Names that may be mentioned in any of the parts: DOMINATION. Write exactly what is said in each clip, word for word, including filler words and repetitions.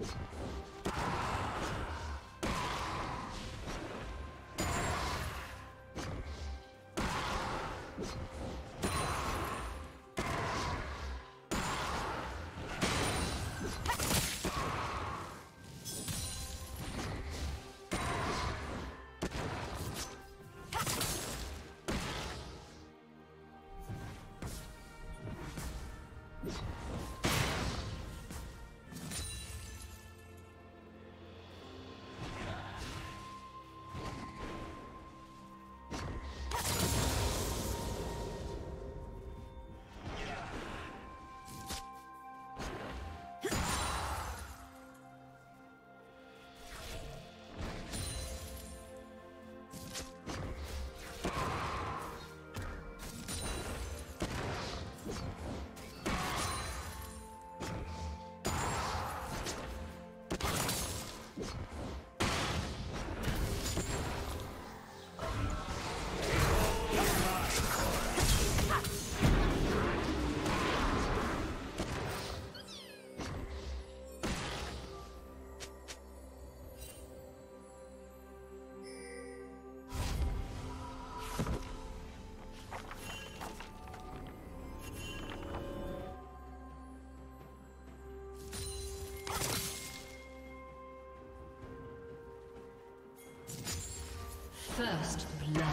First blood.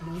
Blue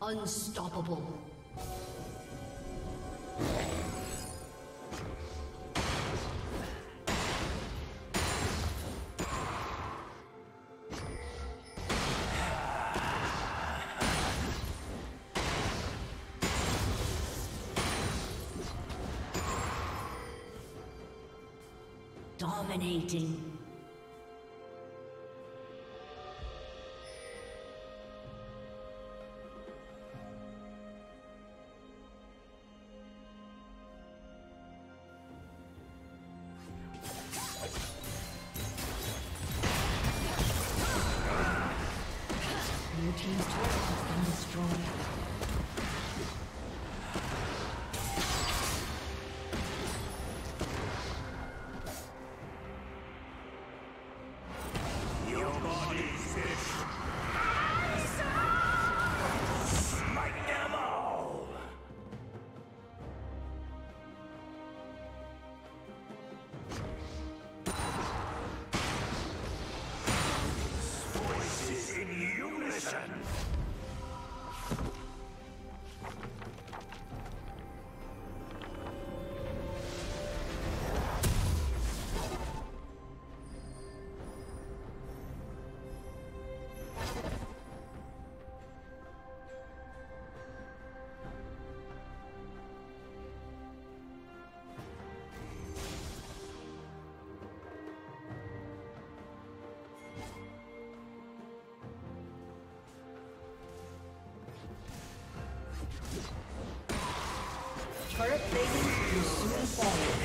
Unstoppable. Dominating. Turret plating will soon fall.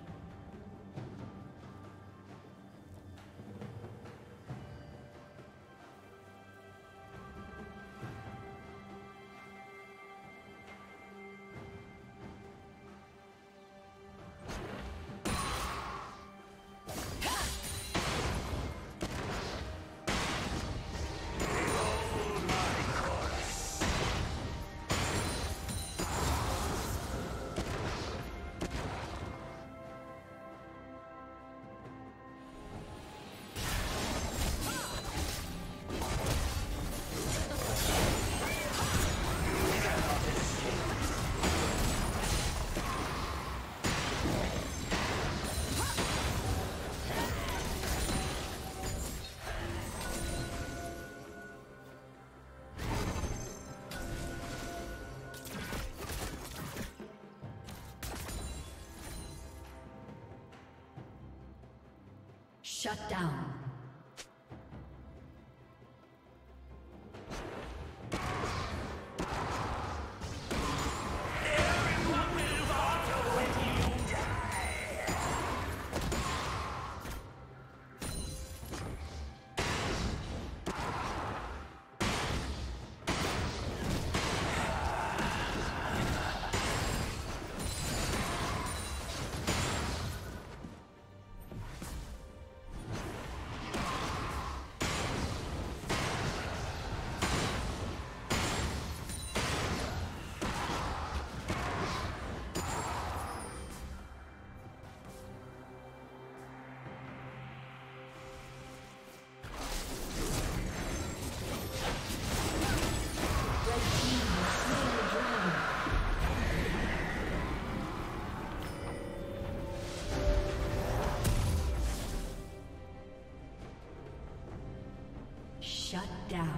Shut down. Shut down.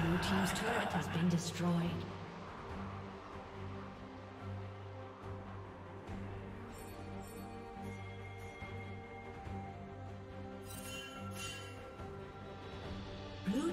Blue team's turret has been destroyed. Blue